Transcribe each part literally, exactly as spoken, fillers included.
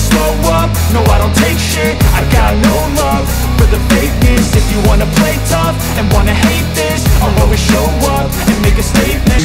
never slow up, no I don't take shit. I've got no love for the fakeness. If you wanna play tough and wanna hate this, I'll always show up and make a statement.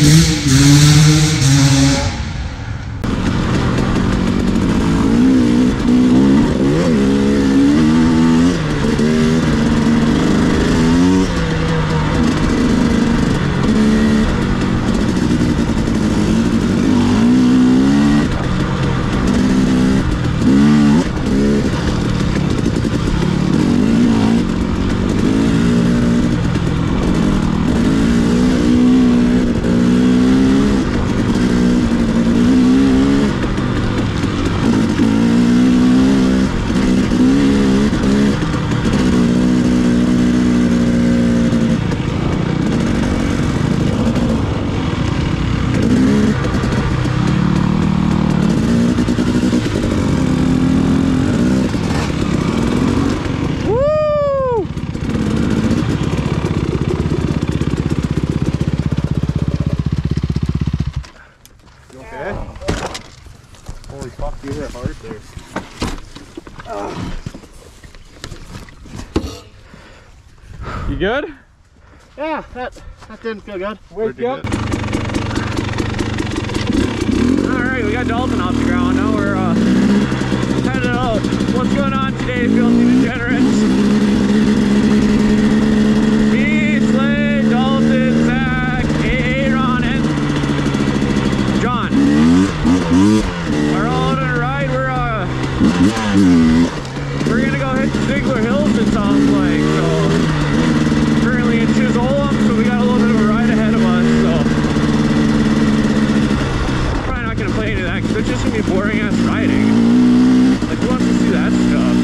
Holy fuck, you hit hard there. Uh. You good? Yeah, that that didn't feel good. Wake up. Alright, we got Dalton off the ground. Now we're uh, headed out. What's going on today, filthy degenerates? Me, Slade, Dalton, Zach, Aaron, and John. We're gonna go hit the Ziegler Hills, it sounds like. So currently in Chisolm, so we got a little bit of a ride ahead of us. So probably not gonna play any of that because it's just gonna be boring ass riding. Like, who wants to see that stuff?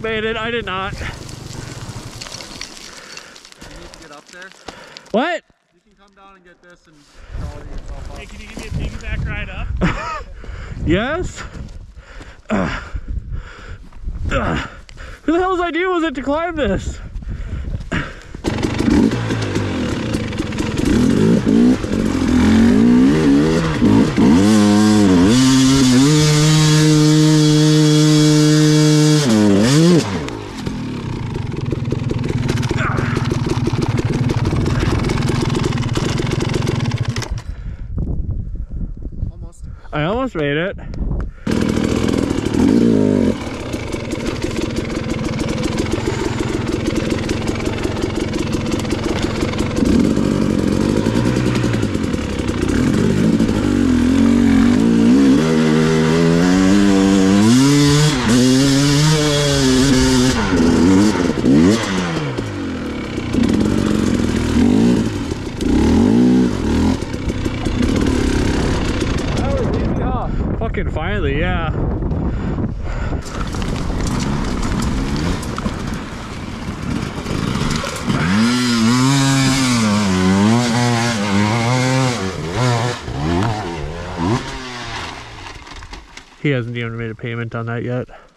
Made it. I did not. You need to get up there. What? You can come down and get this and call it yourself up. Hey, can you give me a piggyback ride up? Yes. Uh, uh, who the hell's idea was it to climb this? Ah! almost made it. Fucking finally, yeah. He hasn't even made a payment on that yet.